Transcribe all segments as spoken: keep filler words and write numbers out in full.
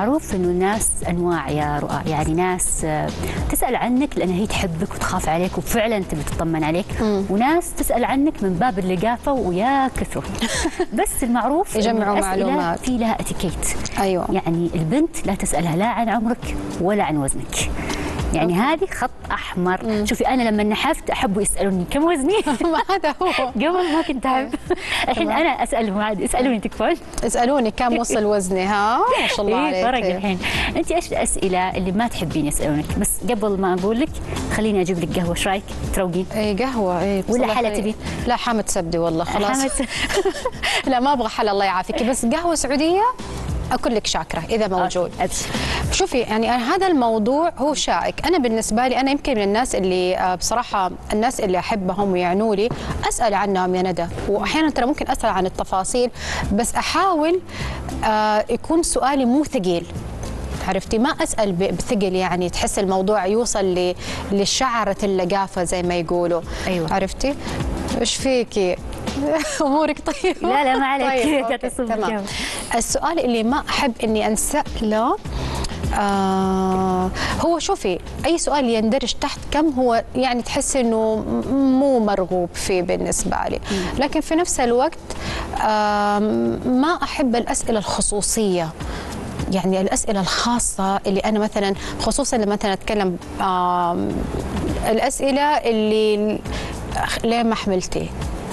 معروف انه الناس انواع يا رؤى، يعني ناس تسال عنك لان هي تحبك وتخاف عليك وفعلا تبي تطمن عليك، مم. وناس تسال عنك من باب اللقافه ويا كثر. بس المعروف يجمعوا معلومات في لها اتيكيت. ايوه يعني البنت لا تسالها لا عن عمرك ولا عن وزنك. يعني هذه خط احمر. مم. شوفي انا لما نحفت احبوا يسالوني كم وزني؟ هذا هو. قبل ما كنت احب، الحين انا اسالهم عادي، اسالوني تكفون؟ اسالوني كم وصل وزني. ها ما شاء الله عليك. فرق الحين. انت ايش الاسئله اللي ما تحبين يسالونك؟ بس قبل ما اقول لك خليني اجيب لك قهوه، ايش رايك؟ تروقين؟ اي قهوه اي ولا حلا تبي؟ لا حامد سبدي والله خلاص. لا ما ابغى حلا الله يعافيك، بس قهوه سعوديه أقول لك شاكرة إذا موجود. شوفي يعني هذا الموضوع هو شائك. أنا بالنسبة لي أنا يمكن من الناس اللي بصراحة الناس اللي أحبهم ويعنوا لي أسأل عنهم يا ندى، وأحيانا ترى ممكن أسأل عن التفاصيل، بس أحاول يكون سؤالي مو ثقيل، عرفتي؟ ما أسأل بثقل يعني تحس الموضوع يوصل للشعرة اللقافة زي ما يقولوا. أيوة. عرفتي؟ إيش فيكي؟ امورك طيبه؟ لا لا ما عليك. طيب تمام. السؤال اللي ما احب اني انساله آه هو شوفي اي سؤال يندرج تحت كم هو يعني تحس انه مو مرغوب فيه بالنسبه لي، لكن في نفس الوقت آه ما احب الاسئله الخصوصيه، يعني الاسئله الخاصه اللي انا مثلا خصوصا لما مثلا اتكلم آه الاسئله اللي ليه ما حملتي؟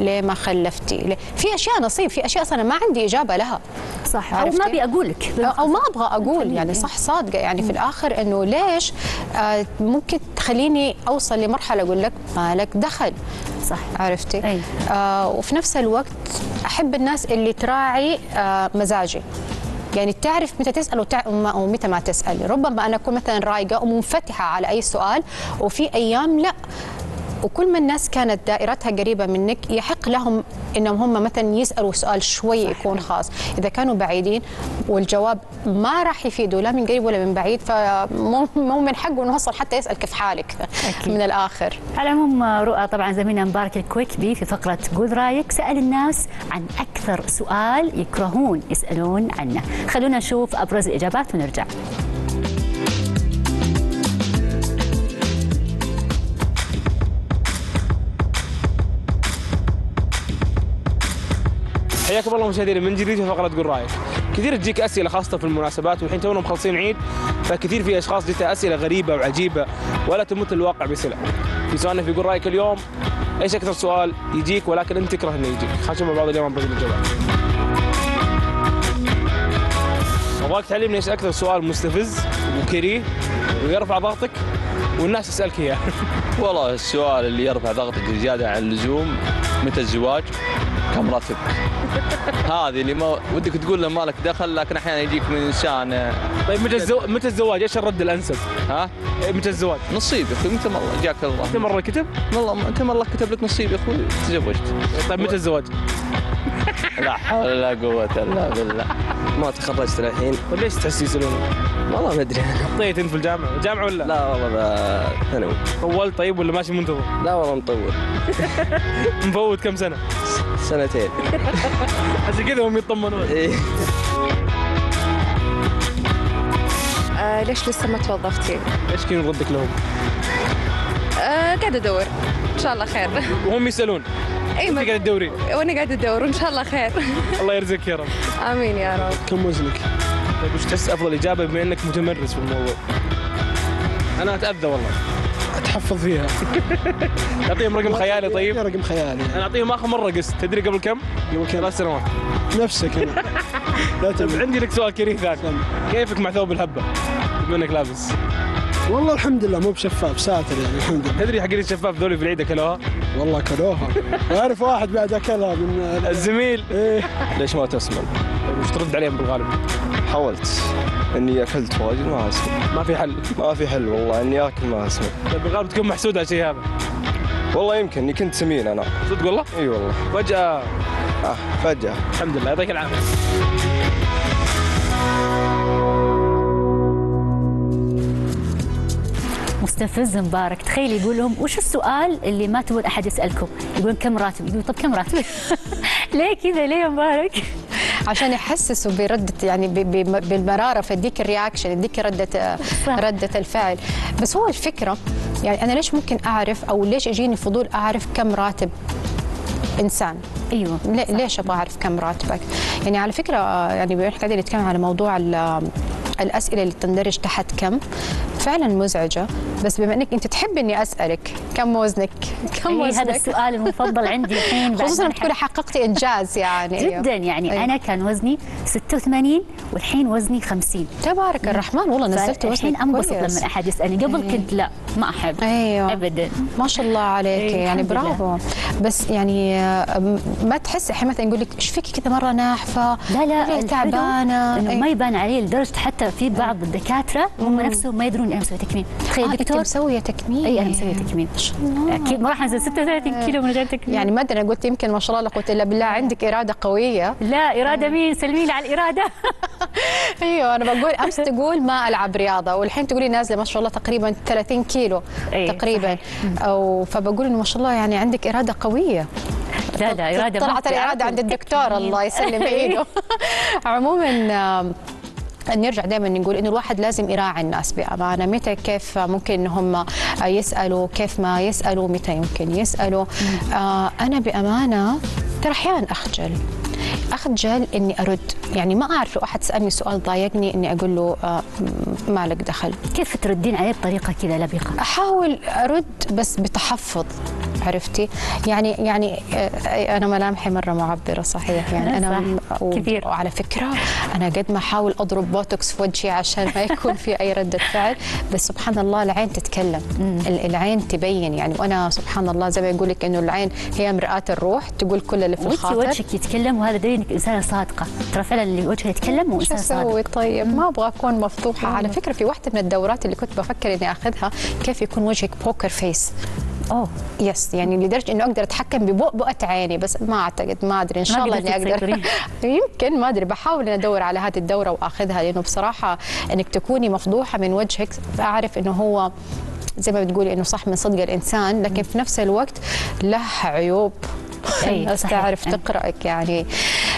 ليه ما خلفتي؟ ليه؟ في اشياء نصيب، في اشياء اصلا ما عندي اجابه لها. صح. او ما ابي اقول لك او ما ابغى اقول، يعني صح صادقه يعني في الاخر انه ليش آه ممكن تخليني اوصل لمرحله اقول لك ما لك دخل. صح. عرفتي؟ أي. آه وفي نفس الوقت احب الناس اللي تراعي آه مزاجي، يعني تعرف متى تسال ومتى ما تسال. ربما انا اكون مثلا رايقه ومنفتحه على اي سؤال، وفي ايام لا، وكل ما الناس كانت دائرتها قريبة منك يحق لهم إنهم هم مثلا يسألوا سؤال شوي يكون خاص، إذا كانوا بعيدين والجواب ما راح يفيده لا من قريب ولا من بعيد، فمو مو من حقه إنه أصلا حتى يسأل كيف حالك. أكيد. من الآخر. على العموم رؤى طبعا زميلنا مبارك الكويكبي في فقرة قول رأيك سأل الناس عن أكثر سؤال يكرهون يسألون عنه، خلونا نشوف أبرز الإجابات ونرجع. حياكم الله مشاهدينا من جديد في فقرة قول رأيك. كثير تجيك أسئلة خاصة في المناسبات، والحين تونا مخلصين عيد، فكثير في أشخاص جتها أسئلة غريبة وعجيبة ولا تمت الواقع بسلع. في سؤالنا في قول رأيك اليوم، إيش أكثر سؤال يجيك ولكن أنت تكره إنه يجيك؟ خلينا نشوف مع بعض اليوم برقم الجواب. أبغاك تعلمني إيش أكثر سؤال مستفز وكريه ويرفع ضغطك والناس تسألك إياه. والله السؤال اللي يرفع ضغطك زيادة عن اللزوم، متى الزواج؟ كم راتبك؟ هذه اللي ما ودك تقول له مالك دخل، لكن احيانا يجيك من انسان. طيب متى الزواج؟ متى الزواج؟ ايش الرد الانسب؟ ها؟ متى الزواج؟ نصيبك متى الله جاك الله. متى مرة كتب؟ والله متى الله كتب لك نصيب يا اخوي تزوجت. طيب متى الزواج؟ لا حول ولا قوة الا بالله. ما تخرجت للحين. وليش تحس يسألوني؟ والله ما ادري انا. طيب انت في الجامعة، جامعة ولا؟ لا والله ثانوي. طولت طيب ولا ماشي منتظر؟ لا والله مطول. مفوت كم سنة؟ سنتين. عشان كذا هم يطمنون. ايه. آه ليش لسه ما توظفتي؟ ايش كان ردك لهم؟ آه قاعد ادور ان شاء الله خير. وهم يسالون. اي انت قاعد تدورين؟ وانا قاعد ادور وان شاء الله خير. الله يرزقك يا رب. امين يا رب. كم وزنك؟ طيب وش تحس افضل اجابه بما انك متمرس في الموضوع؟ انا اتاذى والله. اتحفظ فيها. اعطيهم رقم خيالي. طيب رقم خيالي انا اعطيهم اخر مره قست، تدري قبل كم؟ قبل كم؟ ثلاث سنوات. نفسك انا. لا تبي. عندي لك سؤال كريه ثاني. كيفك مع ثوب الهبه؟ بما انك لابس. والله الحمد لله مو بشفاف، ساتر يعني الحمد لله. تدري حقين الشفاف ذولي في العيد كلوها؟ والله كلوها. اعرف واحد بعد اكلها من الزميل. ايه. ليش ما تسمن؟ وش ترد عليهم بالغالب؟ حاولت اني اكلت واجد ما اسمن. ما في حل؟ ما في حل والله اني اكل ما اسمن. طيب بالغالب تكون محسود على شيء هذا. والله يمكن اني كنت سمين انا. صدق والله؟ اي والله. فجأة اه فجأة. الحمد لله يعطيك العافية. مستفز مبارك، تخيل يقول لهم وش السؤال اللي ما تبون احد يسالكم؟ يقولون كم راتب؟ يقولون طب كم راتب؟ ليه كذا ليه مبارك؟ عشان يحسسوا برده يعني بالمراره في اديك الرياكشن، اديك رده رده الفعل. بس هو الفكره يعني انا ليش ممكن اعرف او ليش يجيني فضول اعرف كم راتب انسان؟ ايوه ليش ابغى اعرف كم راتبك؟ يعني على فكره يعني احنا قاعدين نتكلم على موضوع الاسئله اللي تندرج تحت كم، فعلا مزعجه. بس بما انك انت تحبي اني اسالك كم وزنك، كم وزنك؟ هذا السؤال المفضل عندي الحين خصوصا لما تكوني حققتي انجاز يعني جدا. يعني أيوه. انا كان وزني ستة وثمانين والحين وزني خمسين. تبارك الرحمن والله نزلت وزني. الحين انبسط لما احد يسالني، قبل أيوه. كنت لا ما احب أيوه. ابدا. ما شاء الله عليك أيوه. يعني برافو. بس يعني ما تحسي احيانا مثلا يقول لك ايش فيك كذا مره ناحفه، لا لا تعبانه، أيوه. ما يبان عليه لدرجه حتى في بعض الدكاتره هم نفسهم ما يدرون انا مسويه تكميم. تخيل آه دكتور مسويه تكميم. اي انا مسويه تكميم اكيد ما راح انزل ستة وثلاثين كيلو من غير تكميم. يعني ما ادري انا قلت يمكن ما شاء الله لا قوه الا بالله عندك اراده قويه. لا اراده مين؟ سلمي لي على الاراده. ايوه انا بقول امس تقول ما العب رياضه والحين تقولي نازله ما شاء الله تقريبا ثلاثين كيلو تقريبا، او فبقول انه ما شاء الله يعني عندك اراده قويه. لا لا اراده طلعت الاراده عند الدكتور الله يسلم ايده. عموما نرجع دائما نقول انه الواحد لازم يراعي الناس بامانه، متى كيف ممكن ان هم يسالوا، كيف ما يسالوا، متى يمكن يسالوا. آه انا بامانه ترى احيانا اخجل اخجل اني ارد، يعني ما اعرف لو احد سالني سؤال ضايقني اني اقول له آه ما لك دخل. كيف تردين عليه بطريقه كذا لبقه؟ احاول ارد بس بتحفظ، عرفتي؟ يعني يعني انا ملامحي مره معبره صحيح، يعني انا كبير. وعلى فكره انا قد ما احاول اضرب بوتوكس في وجهي عشان ما يكون في اي رده فعل، بس سبحان الله العين تتكلم، العين تبين يعني. وانا سبحان الله زي ما يقول لك انه العين هي مرآة الروح، تقول كل اللي في الخاطر. وجهك يتكلم وهذا دليل انك انسانه صادقه، ترى فعلا اللي وجهه يتكلم وانسان صادق. شو اسوي طيب؟ ما ابغى اكون مفضوحه. على فكره في واحده من الدورات اللي كنت بفكر اني اخذها كيف يكون وجهك بوكر فيس. اوه يس يعني لدرجه انه اقدر اتحكم ببؤبؤه عيني، بس ما اعتقد، ما ادري ان شاء الله اني اقدر. يمكن ما ادري، بحاول اني ادور على هذه الدوره واخذها، لانه بصراحه انك تكوني مفضوحه من وجهك اعرف انه هو زي ما بتقولي انه صح من صدق الانسان، لكن في نفس الوقت له عيوب الناس تعرف تقراك يعني.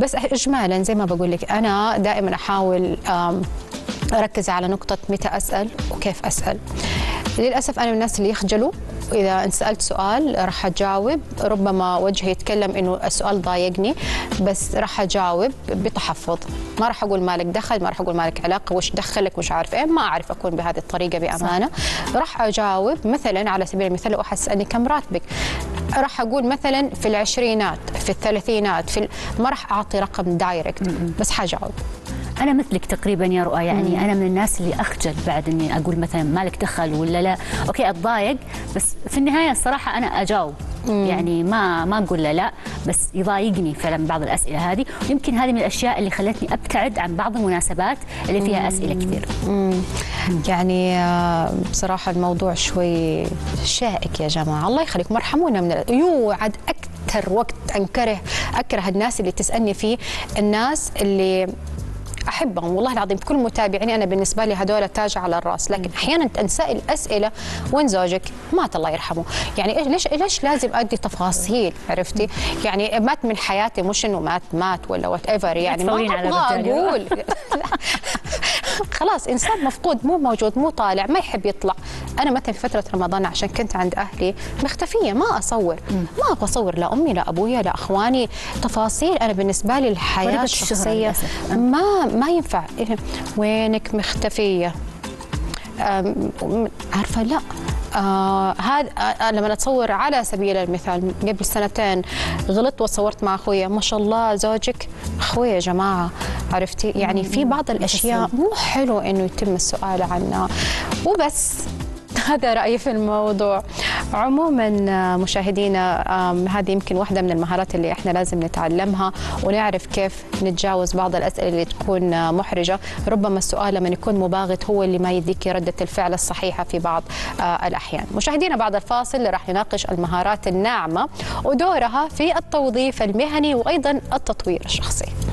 بس اجمالا زي ما بقول لك انا دائما احاول اركز على نقطه متى اسال وكيف اسال. للاسف انا من الناس اللي يخجلوا، إذا انسألت سؤال راح أجاوب، ربما وجهي يتكلم إنه السؤال ضايقني بس راح أجاوب بتحفظ، ما راح أقول مالك دخل، ما راح أقول مالك علاقة، وش دخلك، وش عارف إيه، ما أعرف أكون بهذه الطريقة بأمانة. راح أجاوب مثلا على سبيل المثال لو أحد سألني كم راتبك، راح أقول مثلا في العشرينات، في الثلاثينات، في ال... ما راح أعطي رقم دايركت، بس حجاوب. أنا مثلك تقريبا يا رؤى، يعني مم. أنا من الناس اللي أخجل بعد إني أقول مثلا مالك دخل ولا لا، أوكي أتضايق بس في النهاية الصراحة أنا أجاوب، مم. يعني ما ما أقول لا لا، بس يضايقني فعلا بعض الأسئلة هذه، ويمكن هذه من الأشياء اللي خلتني أبتعد عن بعض المناسبات اللي فيها مم. أسئلة كثير. مم. يعني بصراحة الموضوع شوي شائك يا جماعة، الله يخليكم ارحمونا من ال... يوعد أكثر وقت أنكره أكره الناس اللي تسألني فيه، الناس اللي احبهم والله العظيم بكل متابعيني انا بالنسبه لي هذول تاج على الراس، لكن احيانا انسال اسئله وين زوجك؟ مات الله يرحمه، يعني ليش ليش لازم ادي تفاصيل؟ عرفتي؟ يعني مات من حياتي، مش انه مات مات ولا وات ايفر، يعني ما ابغى اقول خلاص انسان مفقود، مو موجود، مو طالع، ما يحب يطلع. انا مثلا في فتره رمضان عشان كنت عند اهلي مختفيه، ما اصور، ما ابغى اصور لا امي لا ابويا لا اخواني، تفاصيل انا بالنسبه لي الحياه الشخصيه ما ما ينفع. وينك مختفيه؟ عارفه لا هذا آه لما اتصور على سبيل المثال قبل سنتين غلطت وصورت مع اخويا، ما شاء الله زوجك اخويا يا جماعه، عرفتي؟ يعني في بعض الاشياء مو حلو انه يتم السؤال عنها وبس. هذا رأيي في الموضوع. عموما مشاهدينا هذه يمكن واحدة من المهارات اللي احنا لازم نتعلمها ونعرف كيف نتجاوز بعض الأسئلة اللي تكون محرجة. ربما السؤال لما يكون مباغت هو اللي ما يديك ردة الفعل الصحيحة في بعض الأحيان. مشاهدينا بعد الفاصل راح نناقش المهارات الناعمة ودورها في التوظيف المهني وأيضا التطوير الشخصي.